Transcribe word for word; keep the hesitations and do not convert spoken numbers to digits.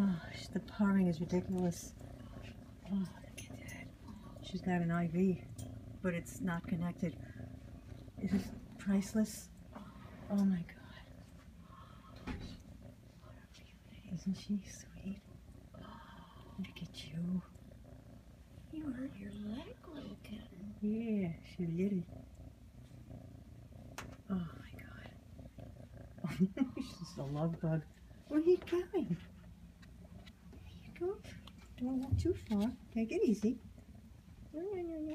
Oh, the pouring is ridiculous. Oh, look at that. She's got an I V, but it's not connected. It is priceless. Oh my God. Isn't she sweet? Look at you. You hurt your leg, little kitten. Yeah, she did. Oh my God. She's a love bug. Where are you going? There you go. Don't walk too far. Take it easy. No, no, no, no.